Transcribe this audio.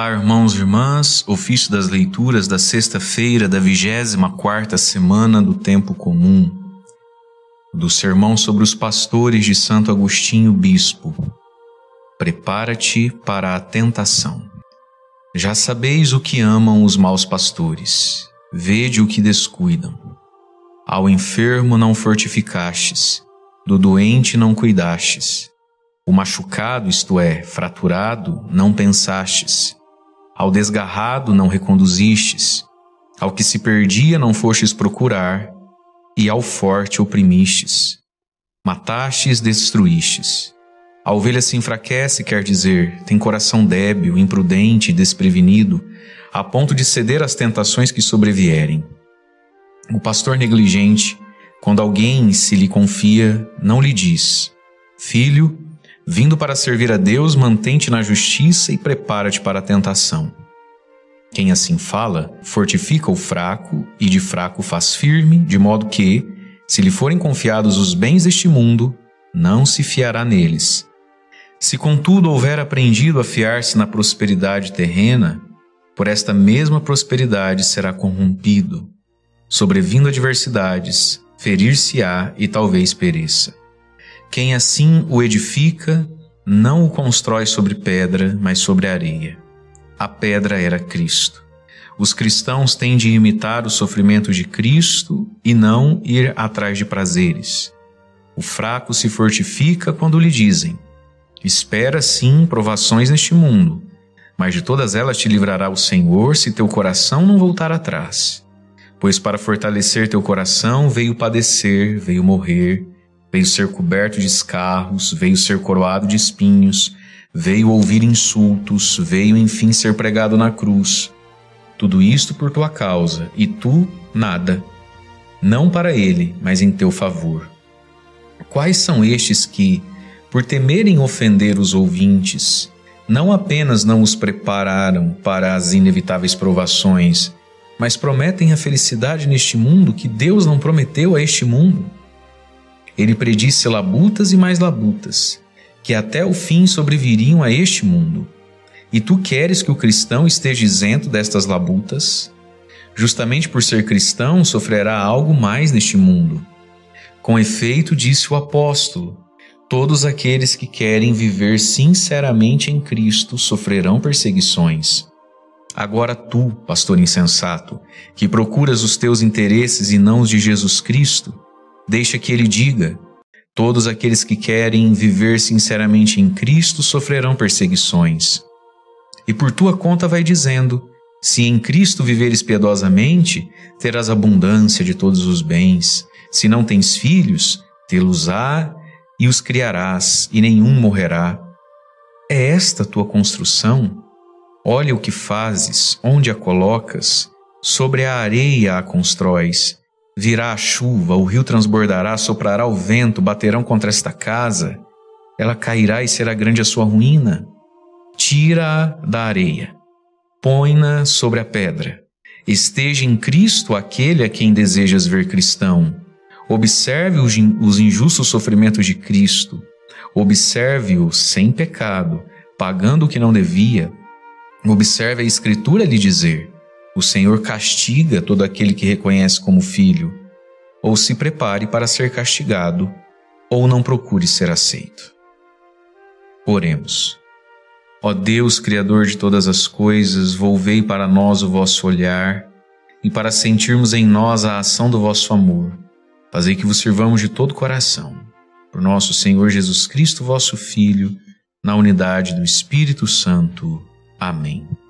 Olá, irmãos e irmãs, ofício das leituras da sexta-feira da 24ª semana do Tempo Comum, do Sermão sobre os Pastores de Santo Agostinho Bispo. Prepara-te para a tentação. Já sabeis o que amam os maus pastores, vede o que descuidam. Ao enfermo não fortificastes, do doente não cuidastes. O machucado, isto é, fraturado, não pensastes. Ao desgarrado não reconduzistes, ao que se perdia não fostes procurar, e ao forte oprimistes. Matastes, destruístes. A ovelha se enfraquece, quer dizer, tem coração débil, imprudente e desprevenido, a ponto de ceder às tentações que sobrevierem. O pastor negligente, quando alguém se lhe confia, não lhe diz: Filho, vindo para servir a Deus, mantém-te na justiça e prepara-te para a tentação. Quem assim fala, fortifica o fraco, e de fraco faz firme, de modo que, se lhe forem confiados os bens deste mundo, não se fiará neles. Se contudo houver aprendido a fiar-se na prosperidade terrena, por esta mesma prosperidade será corrompido. Sobrevindo adversidades, ferir-se-á e talvez pereça. Quem assim o edifica, não o constrói sobre pedra, mas sobre areia. A pedra era Cristo. Os cristãos têm de imitar o sofrimento de Cristo e não ir atrás de prazeres. O fraco se fortifica quando lhe dizem: Espera, sim, provações neste mundo, mas de todas elas te livrará o Senhor, se teu coração não voltar atrás. Pois para fortalecer teu coração veio padecer, veio morrer, veio ser coberto de escarros, veio ser coroado de espinhos, veio ouvir insultos, veio enfim ser pregado na cruz. Tudo isto por tua causa, e tu, nada. Não para ele, mas em teu favor. Quais são estes que, por temerem ofender os ouvintes, não apenas não os prepararam para as inevitáveis provações, mas prometem a felicidade neste mundo que Deus não prometeu a este mundo? Ele predisse labutas e mais labutas, que até o fim sobreviriam a este mundo. E tu queres que o cristão esteja isento destas labutas? Justamente por ser cristão, sofrerá algo mais neste mundo. Com efeito, disse o apóstolo, todos aqueles que querem viver sinceramente em Cristo sofrerão perseguições. Agora tu, pastor insensato, que procuras os teus interesses e não os de Jesus Cristo, deixa que ele diga: todos aqueles que querem viver sinceramente em Cristo sofrerão perseguições. E por tua conta vai dizendo: se em Cristo viveres piedosamente, terás abundância de todos os bens. Se não tens filhos, tê-los-á e os criarás, e nenhum morrerá. É esta tua construção? Olha o que fazes, onde a colocas, sobre a areia a constróis. Virá a chuva, o rio transbordará, soprará o vento, baterão contra esta casa. Ela cairá e será grande a sua ruína. Tira-a da areia, põe-na sobre a pedra. Esteja em Cristo aquele a quem desejas ver cristão. Observe os injustos sofrimentos de Cristo. Observe-o sem pecado, pagando o que não devia. Observe a Escritura lhe dizer: o Senhor castiga todo aquele que reconhece como filho. Ou se prepare para ser castigado, ou não procure ser aceito. Oremos. Ó Deus, Criador de todas as coisas, volvei para nós o vosso olhar, e para sentirmos em nós a ação do vosso amor, fazei que vos sirvamos de todo o coração. Por nosso Senhor Jesus Cristo, vosso Filho, na unidade do Espírito Santo. Amém.